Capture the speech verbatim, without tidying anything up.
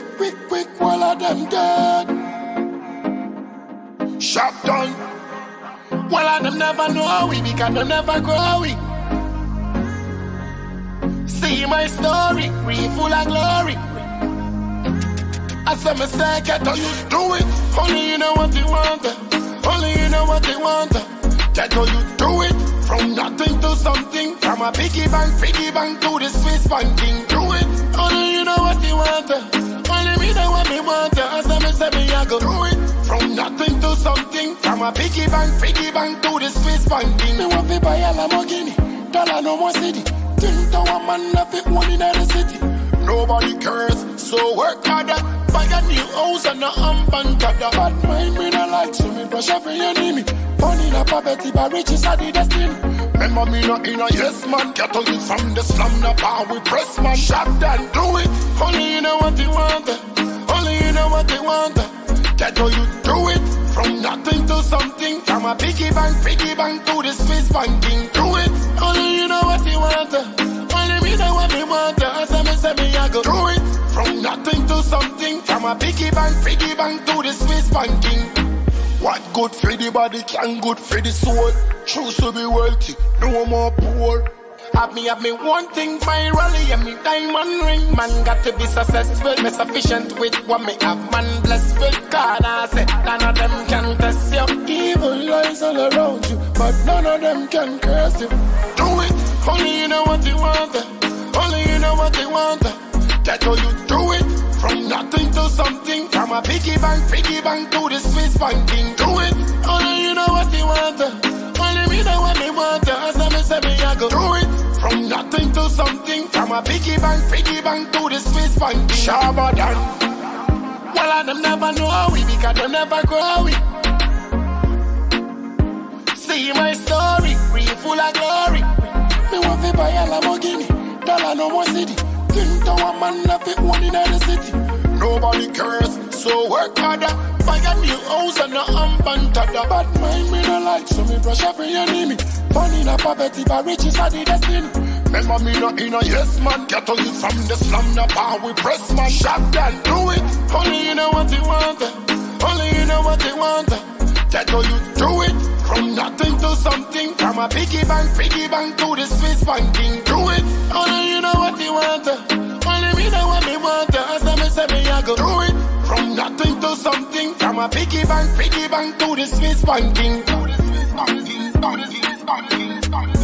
quick, quick, quick, all of them dead. Shabba Dang. All of them never know we, because them never grow we. See my story, we full of glory. I said, me say, get how you do it. Only you know what you want. Only you know what you want. Get how you do it. From nothing to something. From a piggy bank, piggy bank to the Swiss banking. Do it. Only you know what you want. Only me know what me want. I said, me say, me I go do it. From nothing to something. From a piggy bank, piggy bank to the Swiss banking. Me want to buy a Lamborghini. Dollar no more city. Think to a man of it one in the city. Nobody cares, so work harder. Buy a new house and a hump and gather. Bad mind me no like, so me brush every enemy. Money na poverty, but riches are the destiny. Remember me no in a yes man. Get on you from the slum, the bar we press my shop and do it. Only you know what you want. Only you know what you want. Get on you do it. From nothing to something. From a piggy bank, piggy bank to the Swiss banking. Do it. Only you know what you want. Do it from nothing to something. From a piggy bank, piggy bank to the Swiss banking. What good for the body can good for the soul. Choose to be wealthy, no more poor. Have me, have me one thing, my rally and me diamond ring. Man got to be successful, me sufficient with what me have. Man blessed with God, I say none of them can test you. Evil lies all around you, but none of them can curse you. Do it, only you know what you want. Only you know what you want. That's how you do it, from nothing to something. From a piggy bank, piggy bank to the Swiss banking. Do it, only you know what you want. Only me know what me want. As I say me I go do it, from nothing to something. From a piggy bank, piggy bank to the Swiss banking. Shabba Dang. Well, I them never know how we, because them never grow how we. See my story, we full of glory. Me want to buy a Lamborghini, dollar no more city. Think to a man of it one in the city. Nobody cares, so work harder. Buy a new house and a hump and gather. Bad mind me no like, so me brush every enemy. Money na poverty, but riches are the destiny. Remember me no in a yes man. Get on you from the slum, the bar we press my shop and do it. Only you know what you want. Only you know what you want. Get on you do it, from nothing to something. From a piggy bank, piggy bank to the Swiss banking. Do it, only you know what you want. Do it from nothing to something. From a piggy bank, piggy bank to the Swiss banking.